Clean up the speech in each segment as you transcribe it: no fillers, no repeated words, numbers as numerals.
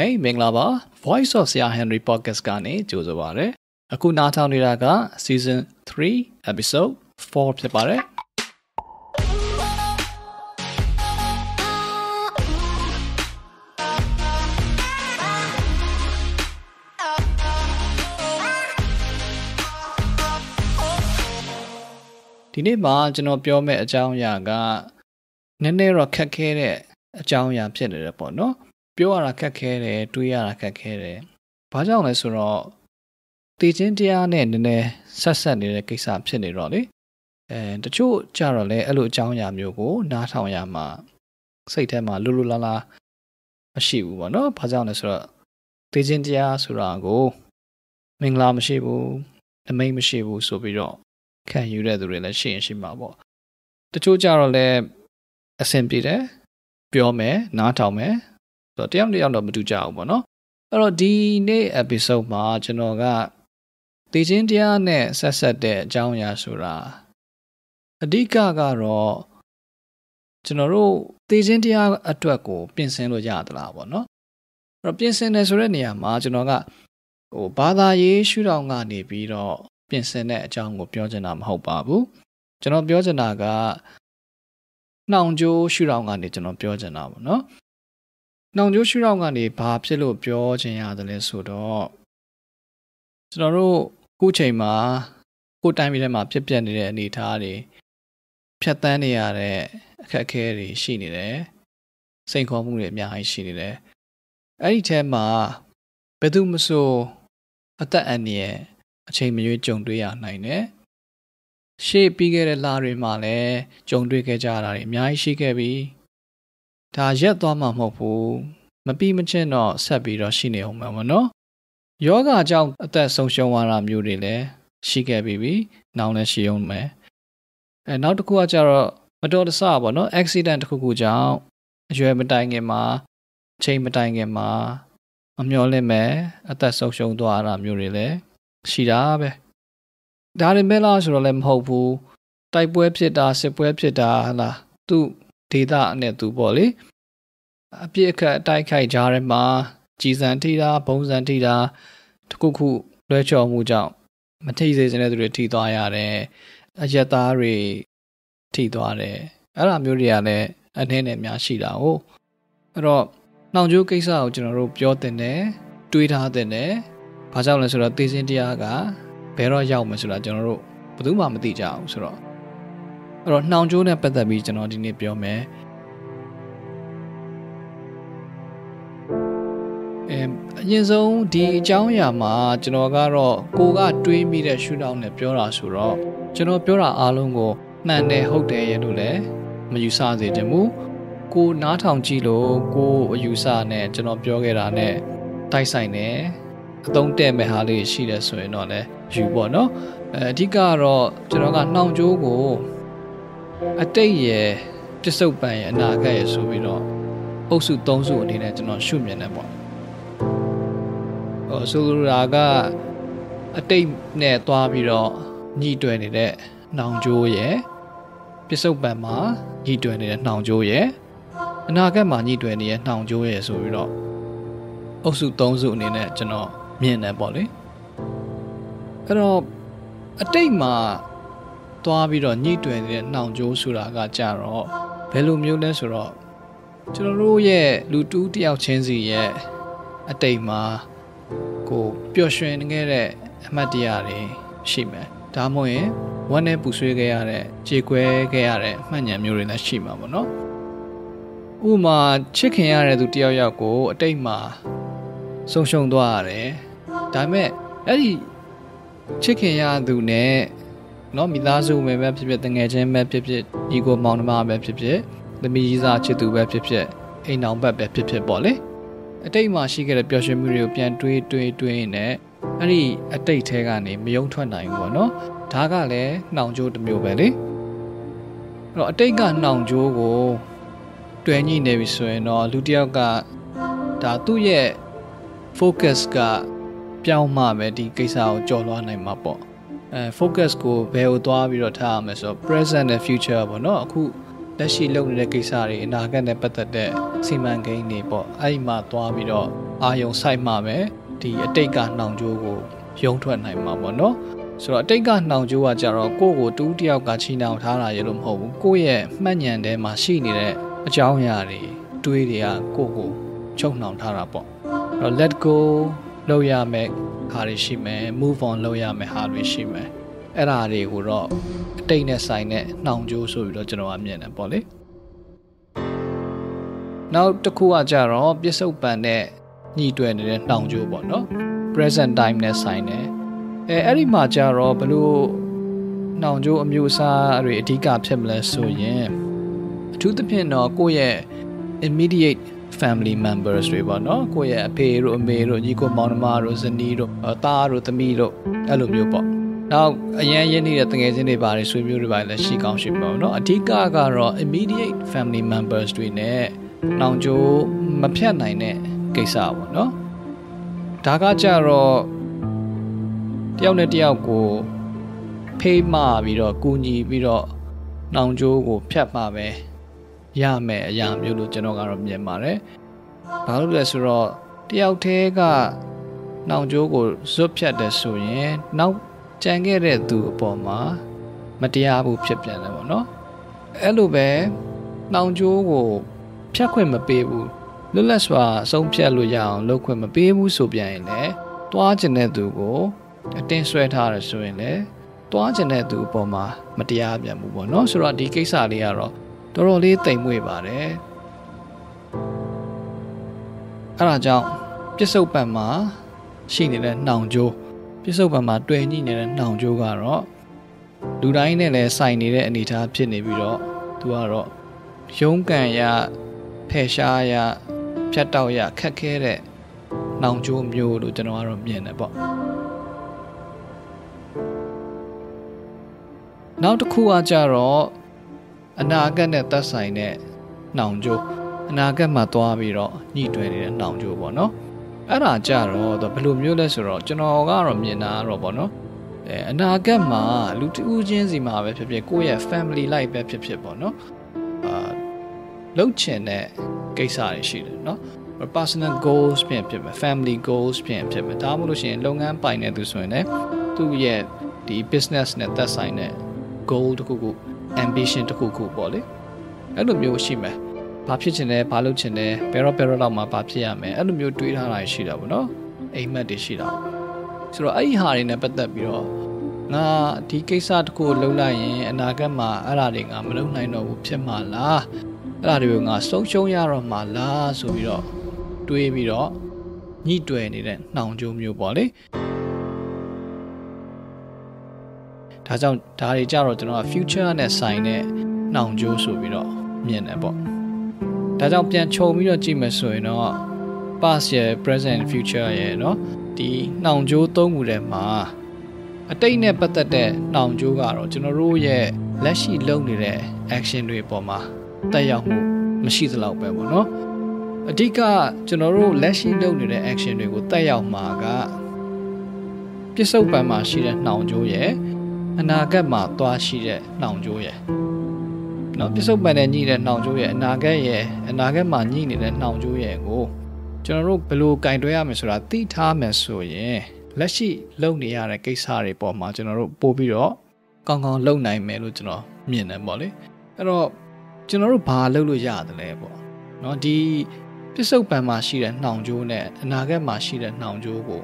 Hey, Minglaba, Voice of Sia Henry podcast gani jozobare. Aku natao niraga season 3 episode 4 pare. Today, ma jano pyo me ajao ya ga nene ro khakke de ajao ya phit ne de paw no. ပြောရတာခက်ခဲတယ်တွေးရတာခက်ခဲတယ်ဘာကြောင့်လဲဆိုတော့တည်ခြင်းတရားနဲ့နည်းနည်းဆက်ဆက်နေတဲ့ကိစ္စဖြစ်နေတော့လေအဲတချို့ကြတော့လေအဲ့လိုအကြောင်းအရာမျိုးကိုနားထောင်ရမှာစိတ်ထဲမှာလွတ်လွတ်လပ်လပ်ရှိဘူးပေါ့နော်ဘာကြောင့်လဲဆိုတော့တည်ခြင်းတရားဆိုတာကိုမင်္ဂလာမရှိဘူးတမင်မရှိဘူးဆိုပြီးတော့ခံယူရတဲ့သူတွေလည်းရှိရင်ရှိမှာပေါ့တချို့ကြတော့လေအဆင်ပြေတယ်ပြောမယ်နားထောင်မယ် တော့တရားမလို့ရအောင်တော့မတူကြဘူးပေါ့နော်အဲ့တော့ဒီနေ့ episode မှာကျွန်တော်ကတည်ခြင်းတရားနဲ့ဆက်ဆက်တဲ့အကြောင်းအရာဆိုတာအဓိကကတော့ကျွန်တော်တို့တည်ခြင်းတရားအတွက်ကိုပြင်ဆင်လို့ရသလားပေါ့နော်အဲ့တော့ပြင်ဆင်တယ်ဆိုတဲ့နေရာမှာကျွန်တော်ကဟိုဘာသာရေးရှုထောင့်ကနေပြီးတော့ပြင်ဆင်တဲ့အကြောင်းကိုပြောချင်တာမဟုတ်ပါဘူးကျွန်တော်ပြောချင်တာကနှောင်ကြိုးရှုထောင့်ကနေကျွန်တော်ပြောချင်တာပေါ့နော် နောင်ကျိုးရှုထောင့်ကနေဘာဖြစ်လို့ပြောချင်ရသလဲဆိုတော့ကျွန်တော်တို့အခုချိန်မှာကိုယ်တိုင်ပြည်ထဲမှာဖြစ်ပျက်နေတဲ့အနေအထားတွေဖြတ်သန်းနေရတဲ့အခက်အခဲတွေရှိနေတယ်စိန်ခေါ်မှုတွေအများကြီးရှိနေတယ်အဲ့ဒီထဲမှာဘယ်သူမဆိုအသက်အန္တရာယ်အချိန်မရွေးကြုံတွေ့ရနိုင်တယ်ရှေ့ပြီးခဲ့တဲ့လတွေမှာလည်းကြုံတွေ့ခဲ့ကြတာတွေအများကြီးရှိခဲ့ပြီ ဒါရက်သွားမှမဟုတ်ဘူးမပြီးမချင်းတော့ဆက်ပြီးတော့ရှိနေအောင်မှာเนาะယောဂအကြောင်းအသက်ဆုံးရှုံးသွားတာမျိုးတွေလည်းရှိတာပဲဒါတွေမဲလာဆိုတော့လည်းမဟုတ်ဘူးတိုက်ပွဲဖြစ်တာစစ်ပွဲဖြစ်တာဟလာသူ ဒေတာနဲ့တူပေါ့လေအပြစ်အခက်တိုက်ခိုက်ကြားထဲမှာကြီးစံထိတာပုံစံထိတာတစ်ခုခုလွှဲချော်မှုကြောင့်မထိစိတ်စင်းတဲ့သူတွေထိသွားရတယ်အရက်သားတွေထိသွားတယ်အဲ့လိုမျိုးတွေလည်းအနှင်းနဲ့များရှိတာဟုတ်အဲ့တော့နှောင်ကြိုးကိစ္စကိုကျွန်တော်တို့ပြောတင်တယ်တွေးထားတင်တယ်ဘာကြောင့်လဲဆိုတော့တည်ခြင်းတရားကဘယ်တော့ရောက်မယ်ဆိုတာကျွန်တော်တို့ဘယ်သူမှမသိကြဘူးဆိုတော့ တော့နှောင်ကြိုးနဲ့ပတ်သက်ပြီးကျွန်တော်ဒီနေ့ပြောမယ်အရင်ဆုံးဒီအကြောင်းအရာမှာကျွန်တော်ကတော့ကိုယ်ကတွေးမိတဲ့ရှုထောင့်နဲ့ပြောတာဆိုတော့ကျွန်တော်ပြောတာအားလုံးကိုမှန်တယ်ဟုတ်တယ်ရဲ့လို့လည်းမယူဆစေချင်ဘူးကိုယ်နားထောင်ကြည့်လို့ကိုယ်အယူဆနဲ့ကျွန်တော်ပြောခဲ့တာနဲ့တိုက်ဆိုင်တယ်အသုံးတဲ့မဲ့ဟာလေးရှိတယ်ဆိုရင်တော့လဲယူပေါ့နော်အဲဒီကတော့ကျွန်တော်ကနှောင်ကြိုးကို အတိတ်ရဲ့ပစ္စုပ္ပန်အနာဂတ်ရဆိုပြီးတော့အုပ်စု၃စုအနေနဲ့ကျွန်တော်ရှုမြင်နေပေါ့ဆိုလိုတာကအတိတ်နဲ့တွားပြီးတော့ညှိတွဲနေတဲ့နှောင်ကြိုးရယ်ပစ္စုပ္ပန်မှာညှိတွဲနေတဲ့နှောင်ကြိုးရယ်ဆိုပြီးတော့အုပ်စု၃စုအနေနဲ့ကျွန်တော်မြင်နေပေါ့လေအဲ့တော့အတိတ်မှာ သွားပြီးတော့ညှိတွဲနေတဲ့နှောင်ကြိုးဆိုတာကကြတော့ဘယ်လိုမျိုးလဲဆိုတော့ကျွန်တော်တို့ရဲ့လူတူးတယောက်ချင်းစီရဲ့အတိတ်မှာကိုပျော်ရွှင်ငခဲ့တဲ့အမှတ်တရတွေရှိမယ်ဒါမှမဟုတ်ရင်ဝမ်းနည်းပူဆွေးခဲ့ရတဲ့ကြေကွဲခဲ့ရတဲ့မှတ်ညံမျိုးတွေလည်းရှိမှာပေါ့နော်ဥပမာချစ်ခင်ရတဲ့သူတယောက်ယောက်ကိုအတိတ်မှာဆုံးရှုံးသွားရတယ်ဒါပေမဲ့အဲ့ဒီချစ်ခင်ရတဲ့သူနဲ့ နော်မိသားစုဝင်ပဲဖြစ်ဖြစ်တငယ်ချင်းပဲဖြစ်ဖြစ်ညီကိုမောင်နှမပဲဖြစ်ဖြစ်တမိသားစုချစ်သူပဲဖြစ်ဖြစ်အိမ်အောင်ဘက်ပဲဖြစ်ဖြစ်ပေါ့လေအတိတ်မှာရှိခဲ့တဲ့ပျော်ရွှင်မှုတွေကိုပြန်တွေးနေပြီဆိုရင်တော့လူတစ်ယောက်ကဒါသူ့ရဲ့ focus ကပြောင်းမှပဲဒီကိစ္စကိုကျော်လွှားနိုင်မှာပေါ့ focus ကိုဘယ်ကိုသွားပြီးတော့ထားရမလဲဆိုတော့ present and future ပေါ့နော်အခုလက်ရှိလုပ်နေတဲ့ကိစ္စတွေအနာဂတ်နဲ့ပတ်သက်တဲ့စီမံကိန်းတွေပေါ့အဲ့ဒီမှာသွားပြီးတော့ အာယုံဆိုင်မှာပဲဒီအတိတ်ကနှောင်ကြိုးကိုရုံးထွက်နိုင်မှာပေါ့နော်ဆိုတော့အတိတ်ကနှောင်ကြိုးကကြတော့ကိုယ့်ကိုတူးတယောက်ကချီနှောင်ထားတာရလို့မဟုတ်ဘူးကိုယ့်ရဲ့မှတ်ဉာဏ်ထဲမှာရှိနေတဲ့အကြောင်းအရာတွေတွေးတွေကကိုယ့်ကိုချုပ်နှောင်ထားတာပေါ့အဲ့တော့ let go လုပ်ရမယ်ဟာတွေရှိမယ် move on လုပ်ရမယ်ဟာတွေရှိမယ်အဲ့ဒါတွေကိုတော့အတိတ်နဲ့ဆိုင်တဲ့နှောင်ကြိုးဆိုပြီးတော့ကျွန်တော်အမြင်တယ်ပေါ့လေနောက်တစ်ခုကကြတော့ပြစ္ဆုတ်ပံနဲ့ညှိတွဲနေတဲ့နှောင်ကြိုးပေါ့နော် present time နဲ့ဆိုင်တယ်အဲ့ဒီမှာကြတော့ဘလို့နှောင်ကြိုးအမျိုးအစားတွေအဓိကဖြစ်မလဲဆိုရင်အထူးသဖြင့်တော့ကိုယ့်ရဲ့ immediate family members တွေပေါ့နော်ကိုယ့်ရဲ့အဖေတို့အမေတို့ညီကိုမောင်နှမတို့ဇနီးတို့သားတို့သမီးတို့အဲ့လိုမျိုးပေါ့နောက်အရန်ရင်းနေတဲ့တငယ်ချင်းတွေပါတယ်ဆွေမျိုးတွေပါလည်းရှိကောင်းရှိပါဘူးเนาะအဓိကကတော့ immediate family members တွေနဲ့နှောင်ကြိုးမဖြတ်နိုင်တဲ့ကိစ္စပေါ့เนาะဒါကကြတော့တယောက်နဲ့တယောက်ကိုဖေးမှပြီးတော့ကူညီပြီးတော့နှောင်ကြိုးကိုဖြတ်ပါပဲရမယ်အရာမျိုးလို့ကျွန်တော်ကတော့မြင်ပါတယ်ဘာလို့လဲဆိုတော့တယောက်တည်းကနှောင်ကြိုးကိုဇွတ်ဖြတ်တယ်ဆိုရင်နောက်ကြံခဲ့တဲ့သူအပေါ်မှာမတရားဘူးဖြစ်ပြန်တယ်ပေါ့နော်အဲ့လိုပဲနှောင်ကြိုးကိုဖြတ်ခွင့်မပေးဘူးလွတ်လပ်စွာဆုံးဖြတ်လို့ရအောင်လုပ်ခွင့်မပေးဘူးဆိုပြန်ရင်လည်းတွားကျင်တဲ့သူကိုအတင်းဆွဲထားတယ်ဆိုရင်လည်းတွားကျင်တဲ့သူအပေါ်မှာမတရားပြန်ဘူးပေါ့နော်ဆိုတော့ဒီကိစ္စလေးကတော့တော်တော်လေးတိမ်မွေ့ပါတယ်အဲ့ဒါကြောင့်ပြစ္ဆုတ်ပံမှာရှိနေတဲ့နှောင်ကြိုးပြစ္ဆုတ်ပံမှာတွေ့ညိနေတဲ့နှောင်ကြိုးကတော့လူတိုင်းနဲ့လည်းဆိုင်နေတဲ့အနေအထားဖြစ်နေပြီးတော့သူကတော့ရုံးကန်ရဖယ်ရှားရဖြတ်တောက်ရခက်ခဲတဲ့နှောင်ကြိုးမျိုးလို့ကျွန်တော်ကတော့မြင်တယ်ပေါ့နောက်တစ်ခုကကြတော့အနာဂတ်နဲ့သက်ဆိုင်တဲ့နှောင်ကြိုးအနာဂတ်မှာသွားပြီးတော့ညှိတွဲနေတဲ့နှောင်ကြိုးပေါ့နော်အဲ့ဒါကြတော့ဘယ်လိုမျိုးလဲဆိုတော့ကျွန်တော်ကတော့မြင်တာတော့ပေါ့နော်အနာဂတ်မှာလူတဦးချင်းစီမှာပဲဖြစ်ဖြစ်ကိုယ့်ရဲ့ family life ပဲဖြစ်ဖြစ်ပေါ့နော်လှုပ်ချင်တဲ့ကိစ္စတွေရှိတယ်နော် personal goals ဖြစ်ဖြစ်မယ် family goals ဖြစ်ဖြစ်မယ်ဒါမှမဟုတ်လို့ရှိရင်လုပ်ငန်းပိုင်တဲ့သူဆိုရင်လည်းသူ့ရဲ့ဒီ business နဲ့သက်ဆိုင်တဲ့ goal တစ်ခုခုambition တခုခုပေါ့လေအဲ့လိုမျိုးရှိမယ်ဘာဖြစ်ချင်လဲဘာလုပ်ချင်လဲဘယ်တော့လောက်မှာဘာဖြစ်ရမယ်အဲ့လိုမျိုးတွေးထားတာရှိတာပေါ့နော်အိမ်မက်တွေရှိတာဆိုတော့အဲ့ဒီဟာတွေနဲ့ပတ်သက်ပြီးတော့ငါဒီကိစ္စတခုလုပ်လိုက်ရင်အနာဂတ်မှာအဲ့ဒါတွေငါမလုပ်နိုင်တော့ဘူးဖြစ်မှာလားအဲ့ဒါတွေကိုငါဆုံးရှုံးရတော့မှာလားဆိုပြီးတော့တွေးပြီးတော့ညှိတွယ်နေတဲ့နှောင်ကြိုးမျိုးပေါ့လေဒါကြောင့်ဒါတွေကြတော့ကျွန်တော်က future နဲ့ဆိုင်တဲ့နှောင်ကြိုးဆိုပြီးတော့မြင်တယ်ပေါ့ဒါကြောင့်ပြန်ခြုံပြီးတော့ကြည့်မယ်ဆိုရင်တော့ past ရယ် present future ရယ်เนาะဒီနှောင်ကြိုးသုံးခုထဲမှာအတိတ်နဲ့ပတ်သက်တဲ့နှောင်ကြိုးကတော့ကျွန်တော်တို့ရဲ့လက်ရှိလုပ်နေတဲ့ action တွေပေါ်မှာတက်ရောက်မှုမရှိသလောက်ပဲပေါ့เนาะအဓိကကျွန်တော်တို့လက်ရှိလုပ်နေတဲ့ action တွေကိုတက်ရောက်မှာကပြစ္ဆုတ်ပံမှာရှိတဲ့နှောင်ကြိုးရယ်အနာဂတ်မှာသွားရှိတဲ့နှောင်ကြိုးရယ်နော်ပြစ္ဆုတ်ပံနဲ့ညှိတဲ့နှောင်ကြိုးရယ်အနာဂတ်မှာညှိနေတဲ့နှောင်ကြိုးရယ်ကိုကျွန်တော်တို့ဘယ်လိုကင်တွယ်ရမလဲဆိုတာသိထားမယ်ဆိုရင်လက်ရှိလုပ်နေရတဲ့ကိစ္စတွေပေါ်မှာကျွန်တော်တို့ပို့ပြီးတော့ကောင်းကောင်းလုပ်နိုင်မယ်လို့ကျွန်တော်မြင်တယ်ပေါ့လေအဲ့တော့ကျွန်တော်တို့ဘာလုပ်လို့ရတယ်လဲပေါ့နော်ဒီပြစ္ဆုတ်ပံမှာရှိတဲ့နှောင်ကြိုးနဲ့အနာဂတ်မှာရှိတဲ့နှောင်ကြိုးကို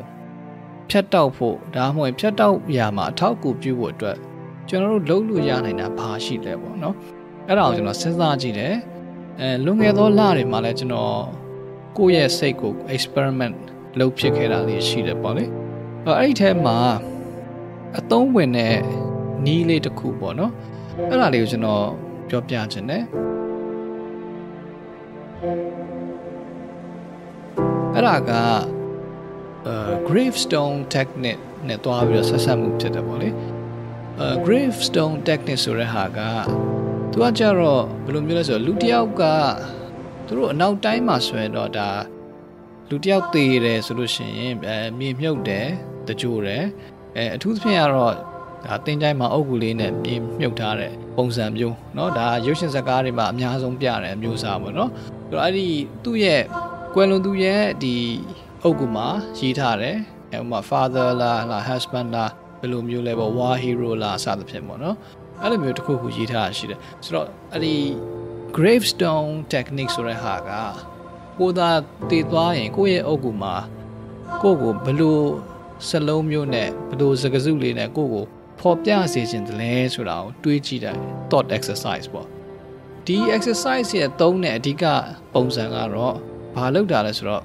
ဖြတ်တောက်ဖို့ဒါမှမဟုတ်ဖြတ်တောက်ရာမှာအထောက်အကူပြုဖို့အတွက်ကျွန်တော်တို့လုပ်လို့ရနိုင်တာဘာရှိလဲပေါ့နော်အဲ့ဒါကိုကျွန်တော်စဉ်းစားကြည့်တယ်လွန်ခဲ့သောလတွေမှာလည်းကျွန်တော်ကိုယ့်ရဲ့စိတ်ကို experiment လုပ်ဖြစ်ခဲ့တာလေးရှိတယ်ပေါ့လေအဲ့ဒီထဲမှာအသုံးဝင်တဲ့နီးလေးတစ်ခုပေါ့နော်အဲ့ဒါလေးကိုကျွန်တော်ပြောပြချင်တယ်အဲ့ဒါကgravestone technique နဲ့တွားပြီးတော့ဆက်ဆက်မှုဖြစ်တယ်ပေါ့လေgravestone technique ဆိုတဲ့ဟာကသူကကြတော့ဘယ်လိုမျိုးလဲဆိုတော့လူတစ်ယောက်ကသူတို့အနောက်တိုင်းမှာဆွဲတော့ဒါလူတစ်ယောက်သေတယ်ဆိုလို့ရှိရင်မြေမြုပ်တယ်တကြိုတယ်အထူးသဖြင့်ကတော့ဒါတင်ကြိုင်းမှာအုပ်ကူလေးနဲ့မြေမြုပ်ထားတဲ့ပုံစံမျိုးเนาะဒါရုပ်ရှင်ဇာတ်ကားတွေမှာအများဆုံးပြတဲ့အမျိုးအစားပေါ့เนาะအဲ့ဒီသူ့ရဲ့ကွယ်လွန်သူရဲ့ဒီ Oguma, Yitare, and my father, la husband, la Belumule, war hero, la Sadapimono. I don't know who Yita. So, the gravestone techniques or a haga. Koda Tidway, Koye Oguma, Gogo, Belu Salomune, Belu Zagazuli, and Gogo, Pop dances in the lanes around, Twitchida, thought exercise. The exercise here, Tone, Tika, Ponsangaro, Palo Dallas Rock.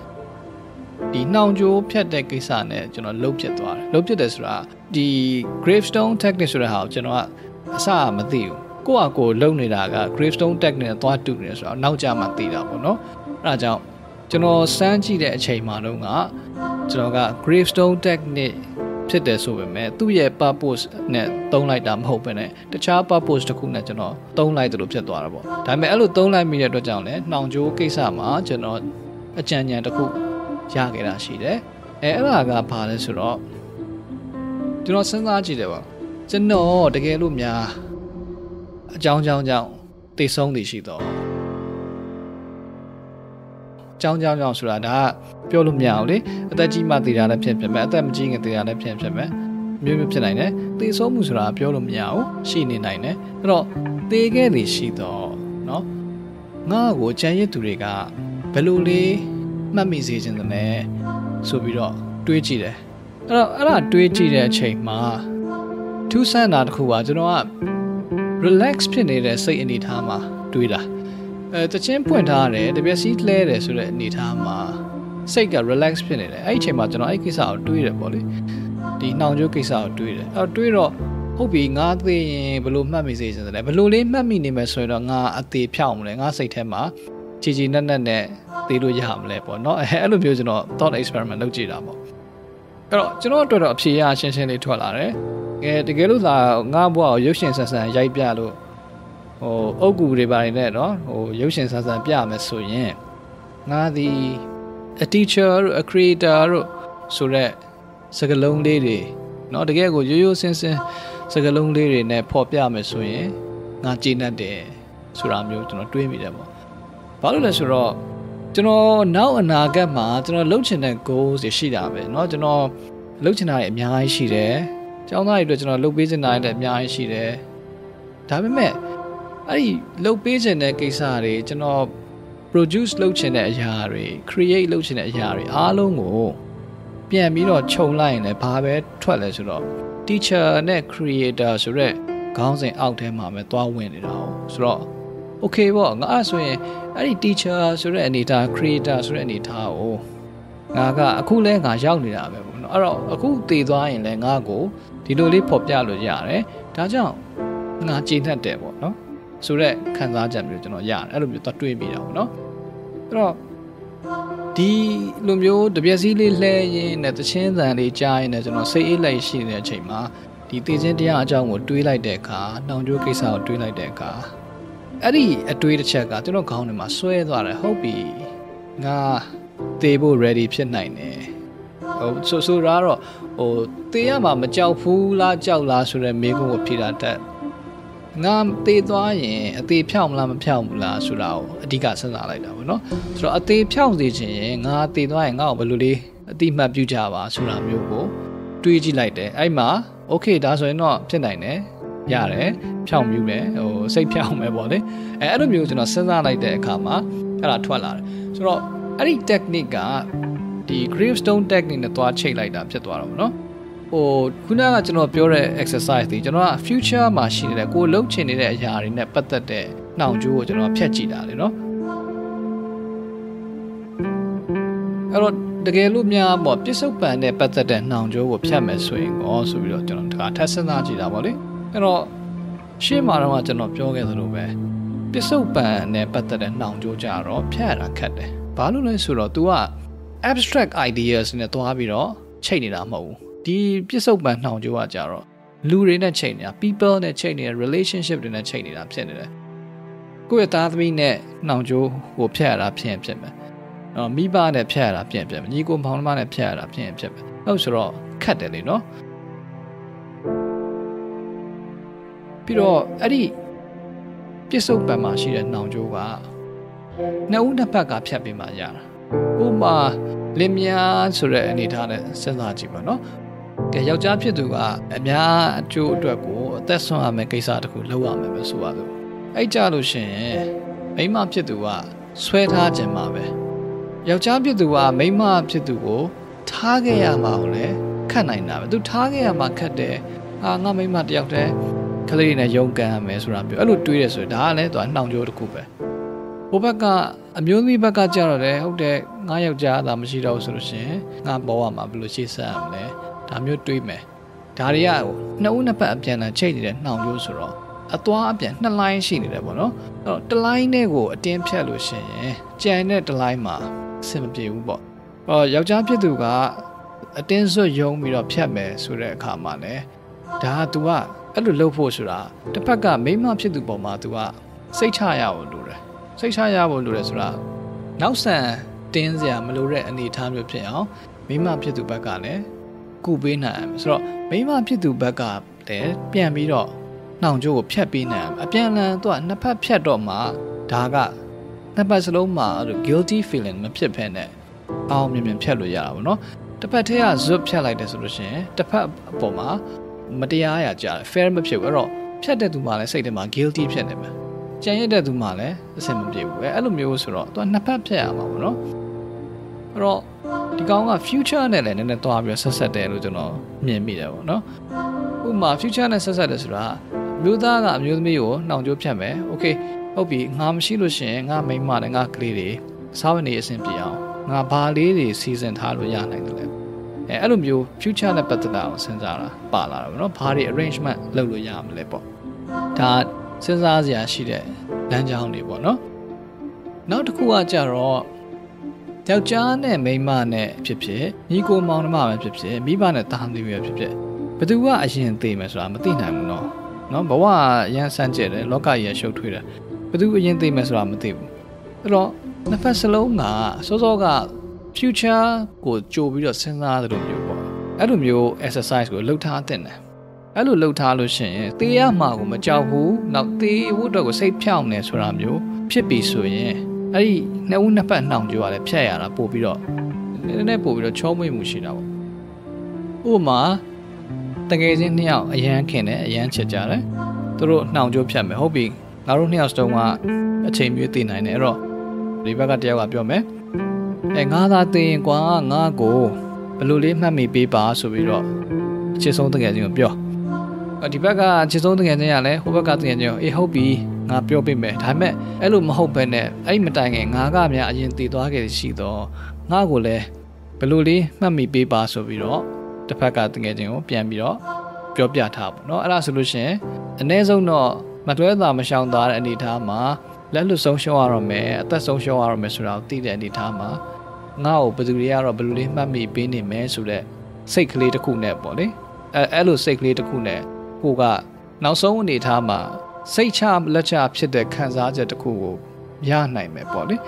The Nanjo Piate Kisane, General Lopjetua, Lopjetesra, the gravestone technics of the house, Genoa, Asa Matthew. Go out, go lonely laga, gravestone technique, thought to this, or now Jamatida, no? Raja. General Sanji de Chemanunga, General Gravestone Technique, said the Superman, 2 year purpose, net, don't like them, hope in it. The child purpose to cook national, don't like the upset adorable. Time I don't like me at the town, Nanjo Kesama, General, a Chanya to cook, Yagina Shide, Eraga Palasuro. General Sanji deva, General de Gelumia, Jang Jang Jang, they song the Shido. John Surada, Piolo Miauli, Tajima the other Pimpema, Damaging at the other Pimpema, Mumipinine, this Omusra, Piolo Miao, Shininine, no, they get it, she though, no? Now go change to Riga, Peluli, Mammy's in the air, so be dog, Twitchida. Ara Twitchida, Chema. Two Sanat who are to know up. Relax, Pinida, say any tama, Twida. The chain point are the best seat later, so that Nitama. Sega relaxed pinning. I came out and I kiss out to it, body. The now joke is out to it. Out to it all. Hoping at the balloon mammy's agent, and the balloon mammy nemesoda at the piano and I say Tema. Chiji Nanane, they do yam lap or not a hell of using or thought experiment of Jiramo. You know, to the Psia Chensen to Alare. The Geruda, Nabo, Yoshin Sasan, Yaipialo. Oh, Ogu by that, or Yoshin Sasan Piam so yen. Now the a teacher, a creator, so that Sagalong lady. Not the Gago, you since Sagalong lady, ne pop Piam so yen. Nachina de Suram, you do not dream it. Palulasura, you know, now an agama, you know, Luchin and goes the sheet of it. Not, you know, Luchin I am Yai she there. John I do not look busy night at Yai she there. Time met. I low pigeon at Kisari, General produce lotion at Yari, create lotion at Yari, Alongo. Piamino Chow line at Pavet, toilet, teacher, net creator, Sure, counting out him at 12 win it out. Sure. Okay, well, as we any teacher, Serenita, creator, Serenita, oh. Naga, a cool leg, I shall be a cool tea wine, and I go, Tidoli pop yellow yare, Tajam, Najina devil, no? So that can large aboriginal yarn, a little bit of dreamy, no? D. Lumio, the Biazili lay in at the chains and a giant as an say lay she in a chamber. The Tijan Diajan would do it like their car, now you kiss out do it like their car. Adi, a tweet check out, you know, count him a sweat or a hobby. Nah, table ready, pin nine. Oh, so raro, oh, Tiama, Majau, Fula, Jaula, so that make him appear at that. Nam te doyen, a te piamlam piamla, surao, a digasana like that, no? So a te piam de jing, a te doyen out, baludi, a te map you java, suram yugo. Twiji like that, I ma, okay, that's why not, penine, yare, piam yume, or say piam ebole, and I don't use no sana like that, kama, and a twala. So any technique, the gravestone technique, the toa check like that, jetwaro, no? Or Kunaga to know pure exercise, the general future machine that go low chain in that yard in that butter there. Now, Joe, general Piachida, you know. The Galumia Bob just opened that butter than now Joe will Piamas swing also with your general Tasanaji Daboli. You know, she Maramatan of Jogas Rube. This opened that butter than now Joe Jaro, Piara Cat, Paluna Suro Dua. Abstract ideas in the Toabiro, chain it up. The piece of man now, you are Jarro. Lu rena chain ya, people ne chain ya, relationship rena chain ya, absent ne. Koya tathmi ne naojo wo pya ra pya pya me. Mi ba ne pya ra pya pya me. Ni ko phang ma ne pya ra pya pya me. Au soro khat de le no. Piro ari pyeso pa ma shi de naojo ba. Na u na pa ka pya bi ma ya. Ko ma le mya so de ani tha ne san sa ji ba no. Kaya yau jab se duga, mya jo duga test on ame kaisa duga lawa ame besuwa du. Ai jalo shen, mai maap se duga sweatha jema be. Yau jab se duga mai maap se duga thage ya maule khanai na be. Du thage ya makade, anga mai maat yau de khali na yongka ame sura be. Alu tuire sura da le, toh naung jo duga be. Obaka amyoni baka jalo le, obde ngai yau jab la masi rau sura shen, ngai bawa ma belu chisa amle. I'm your dreamer. Daria, no, no, but I'm changing it now. You're so a twab, the line she did it. The line ego, a damn shallow shin, eh? Janet the lima, 7 PM. Or Yajapi duga, a dancer young me of Piame, so that come on, eh? Da dua, a little low sura. The paga may not be to bomb dua. Say Chaya will do it. Say Chaya will do it. Now, sir, dance ya, Malure, any time you play out. May not be to bagane. Kubina, so may not be to back up there, Piamiro. Now Joe Piapinam, a piano, Napa Piadoma, Daga, Napasaloma, the guilty feeling, Piapene. Our million Pialuya, no? The Patea Zup Pialai Desolution, the Poma, Matia, Fair Mapiro, Piada Dumale, say them are guilty Pianema. Janida Dumale, the same day, where Alumio, to Napa Piamo, no? The future and the top of your society, you know, me and me, no? Uma future and society, Sra. Buda, Mio, now Joe Piame, okay, Obi, Nam Shilushin, Nam May Man and Akli, 7 years in Piao, Nam Bali, seasoned Haruyan and Lem. Alumio, future and Patala, Senzara, Bala, no party arrangement, Lulu Yam Lepo. Tad, Senzazia, she did, Lanjan Libo, no? Not Kuajaro. Tell John and Maymane Pipsi, Nico Mount Mamma Pipsi, Biban at Tandy Pipsi. But do what I shouldn't think as Ramatinam, no. No, but what Yan Sanchez, Locaya show Twitter. But do we yen think as Ramatim? The law, the Fasalona, Sozoga, future good Joe Bill Senna, the Rumio. Alumio exercise with Lota Ten. Alu Lota Lucien, the Yamago Majahu, not the wood dog say Piamnes Ramio, Pippy Suye. Ari, now na pa na unjo ale pya ya pobiro. Ne pobiro chomwe mu shi da bo. Uma tangai chin nit yaw ayan khin ne ayan chit ja le. Tu ro na unjo phyat me. Hot bi, nga ro nit yaw song ma a chain myu tin nai ne. Ai ro di bak ka tyaw ka pyo me. Ai nga tha tin kwa nga ko blu le mat mi pe ba so bi ro a chit song tangai chin ko pyo. Di bak ka chit song tangai chin ya le, hot bak ka tangai chin. Ai hot bi. I will be met. I met a little hope in it. I'm dying. I got me a gentle dog. I will lay Beluli, Mammy be bass of it all. The pack out getting up, Piambiro, Piopia tap. No other solution. And there's no Maduela Machon Dar and Itama. Let the social army at the social army surround the Itama. Now, Bedulia or Beluli, Mammy being in men so that sickly the cool net body. A little sickly the cool net. Who got now so in Itama. Say charm, let up to the Kansaja to cool. Yarn name, my body.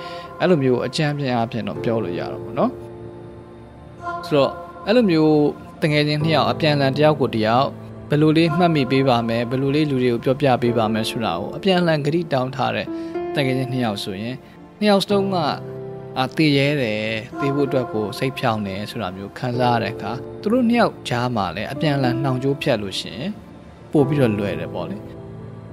Alumio, a champion absent of Piolo Yarmo, no? So, Alumio, thinking here, a piano and Yago Diao, Beluli, Mammy Bibame, Beluli, Ludio, Pia Bibame Surao, a piano and greet down Tare, thinking here soon. Neostoma, a tiere, they would go, say Pione, Suramio, Kansareca, through Neo Chamale, a piano and Nanjo Pialucci, Pobilo Lue body.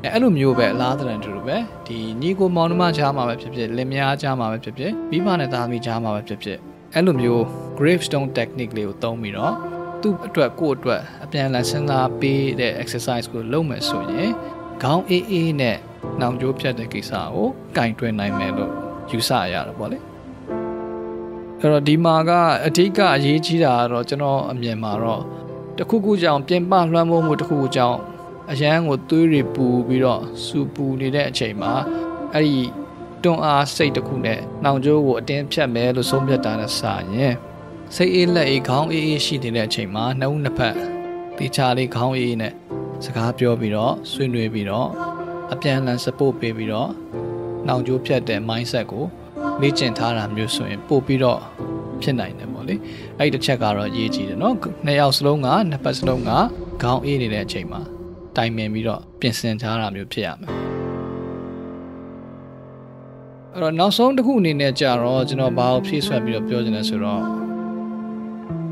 Alumio be lather and rube, the Nico Monoma Jama website, Lemia Jama website, Bibanatami Jama website. Alumio, gravestone technically, Tomino, to a quote, a piano lesson, be the exercise good Lomas Soye, Gong E. Net, now Joe Piatekisao, kind 29 mellow, Usaya body. Rodimaga, a tika, Yichida, Rojano, Miamaro, the cuckoo jump, Pimba Ramo with the cuckoo jump. A young would do repu below, supu need that chamber. I don't ask, say the coonet. Now Joe would then chat me to some that sign, yeah. Say it like a count, she did that chamber, no napper. တေချာလေးခေါင်းအေးနဲ့စကားပြောပြီးတော့ဆွေးနွေးပြီးတော့အပြန်အလှန် support ပေးပြီးတော့နှောင်ကြိုးဖြတ်တဲ့ mindset ကိုလေ့ကျင့်ထားတာမျိုးဆိုရင်ပို့ပြီးတော့ဖြစ်နိုင်တယ်ပေါ့လေအဲ့ဒီတစ်ချက်ကတော့ရေးကြည့်တယ်နော်နှစ်ယောက်စလုံးကနှစ်ပတ်စလုံးကခေါင်းအေးနေတဲ့အချိန်မှာတိုင်ပင်ပြီးတော့ပြင်ဆင်ထားတာမျိုးဖြစ်ရမယ်အဲ့တော့နောက်ဆုံးတစ်ခုအနေနဲ့ကြာတော့ကျွန်တော်ဘာကိုဖြည့်ဆွတ်ပြီးတော့ပြောချင်လဲဆိုတော့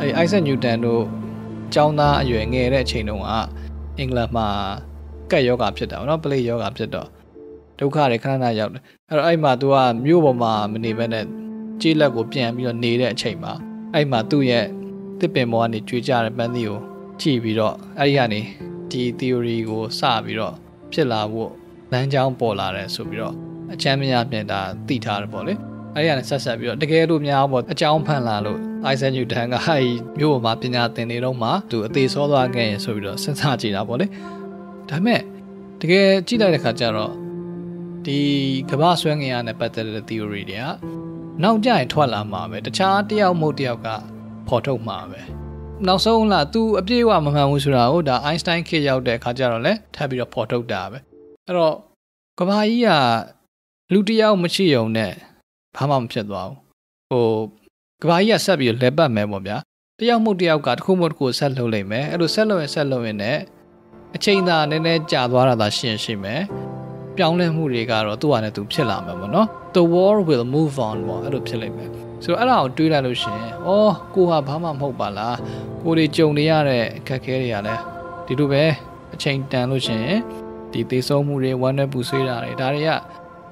အဲ့အိုက်ဇက်နျူတန်တို့ကျောင်းသားအရွယ်ငယ်တဲ့အချိန်တုန်းကအင်္ဂလန်မှာကပ်ယောဂါဖြစ်တာဗောနော်ပလေယောဂါဖြစ်တော့ဒုက္ခတွေခဏခဏရောက်တယ်အဲ့တော့အဲ့မှာသူကမြို့ပေါ်မှာမနေဘဲနဲ့ကြေးလက်ကိုပြန်ပြီးတော့နေတဲ့အချိန်မှာအဲ့မှာသူ့ရဲ့တစ်ပင်ပေါ်ကနေကြွေကြတဲ့ပန်းသီးကိုကြည့်ပြီးတော့အဲ့ဒီကနေဒီ theory ကိုစပြီးတော့ဖြစ်လာဖို့လမ်းကြောင်းပေါ်လာတယ်ဆိုပြီးတော့အချမ်းမရပြန်တာသိထားတယ်ပေါ့လေအဲ့ဒီကနေဆက်ဆက်ပြီးတော့တကယ်လို့များပေါ့အကြောင်းဖန်လာလို့ Isaac Newton ကအဲ့မျိုးပေါ်မှာပညာသင်နေတော့မှသူအသေးစောသွားခဲ့ရင်ဆိုပြီးတော့စဉ်းစားကြည့်တာပေါ့လေဒါမဲ့တကယ်ကြည့်လိုက်တဲ့ခါကျတော့ဒီကမ္ဘာဆွဲငင်ရနဲ့ပတ်သက်တဲ့ theory တွေကနောက်ကျရင်ထွက်လာမှာပဲတခြားတယောက်မဟုတ်တယောက်ကပေါ်ထုတ်မှာပဲနောက်ဆုံးလား तू အပြည့်အဝမမှန်ဘူးဆိုတာကိုဒါ Einstein ခေတ်ရောက်တဲ့အခါကျတော့လဲထပ်ပြီးတော့ပေါ်ထုတ်တာပဲအဲ့တော့ကဘာကြီးကလူတယောက်မရှိုံနဲ့ဘာမှမဖြစ်သွားဘူးဟိုကဘာကြီးကဆက်ပြီးလဲပတ်မယ်ပေါ့ဗျာတယောက်မဟုတ်တယောက်ကတစ်ခုမဟုတ်တစ်ခုဆက်လှုပ်လိုက်မယ်အဲ့လိုဆက်လှုပ်ရင်နဲ့အချိန်သာနည်းနည်းကြာသွားတာသာရှိမယ်ပြောင်းလဲမှုတွေကတော့သူ့ဟာနဲ့သူဖြစ်လာမှာပေါ့နော် The world will move on ပေါ့အဲ့လိုဖြစ်လိမ့်မယ်ဆိုတော့အဲ့ဒါကိုတွေးလိုက်လို့ရှင်အော်ကိုဟာဘာမှမဟုတ်ပါလားကိုတွေကြုံနေရတဲ့အခက်အခဲတွေကလည်းဒီလိုပဲအချိန်တန်လို့ရှင်ဒီသေဆုံးမှုတွေဝမ်းနည်းပူဆွေးတာတွေဒါတွေက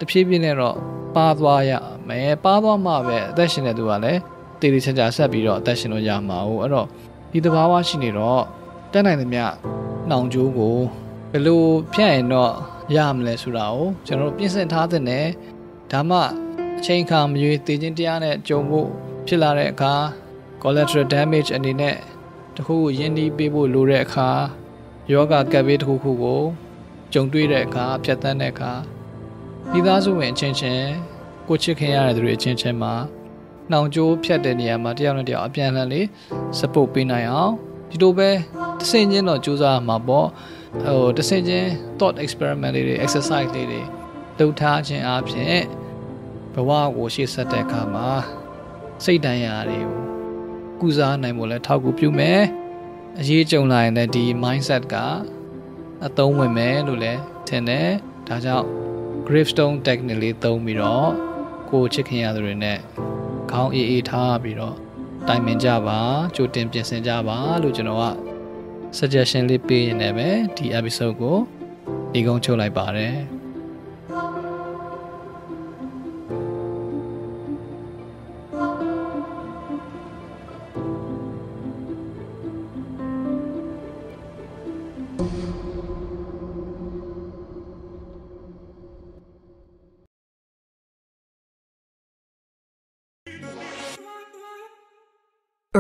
တဖြည်းဖြည်းနဲ့တော့ပါသွားရမယ်ပါသွားမှပဲအသက်ရှင်တဲ့သူကလည်းတည်တည်ချာချာဆက်ပြီးတော့အသက်ရှင်လို့ရမှာဟုတ်အဲ့တော့ဒီသဘာဝရှိနေတော့တတ်နိုင်သမျှနှောင်ကြိုးကိုဘယ်လိုဖြန့်ရင်တော့ရမလဲဆိုတာကိုကျွန်တော်တို့ပြင်ဆင်ထားတဲ့နဲ့ဒါမှအချိန်အခါမရွေးတည်ခြင်းတရားနဲ့ကြုံဖို့ဖြစ်လာတဲ့အခါ collateral damage အနေနဲ့တခုကိုရင်းနှီးပေးဖို့လိုတဲ့အခါယောဂကပ်ဘေးတစ်ခုကိုကြုံတွေ့တဲ့အခါဖြတ်သန်းတဲ့အခါမိသားစုဝင်အချင်းချင်းကိုချစ်ခင်ရတဲ့သူတွေအချင်းချင်းမှာနှောင်ကြိုးဖြတ်တဲ့နေရာမှာတယောက်နဲ့တယောက်အပြန်အလှန်လေး support ပေးနိုင်အောင်ဒီလိုပဲတဆင်ချင်းတော့ကြိုးစားမှာပေါ့ဟိုတဆင်ချင်း thought experiment တွေ exercise တွေလုပ်ထားခြင်းအပြင်ဘဝကိုရှေ့ဆက်တဲ့အခါမှာစိတ်တရားတွေကိုကုစားနိုင်ဖို့လဲထောက်ကူပြုမယ်အရေးကြုံလာရင်လည်းဒီ mindset ကအသုံးဝင်မယ်လို့လဲထင်တယ်ဒါကြောင့် gravestone technique လေးသုံးပြီးတော့ကိုယ်ချစ်ခင်ရသူတွေနဲ့ခေါင်းအေးအေးထားပြီးတော့တိုင်ပင်ကြပါကြိုတင်ပြင်ဆင်ကြပါလို့ကျွန်တော်က suggestion လေးပေးရင်းနဲ့ပဲဒီ episode ကိုဒီကုန်းချုပ်လိုက်ပါတယ်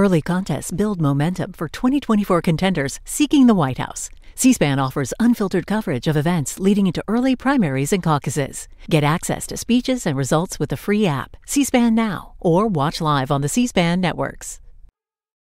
Early contests build momentum for 2024 contenders seeking the White House. C-SPAN offers unfiltered coverage of events leading into early primaries and caucuses. Get access to speeches and results with the free app, C-SPAN Now, or watch live on the C-SPAN networks.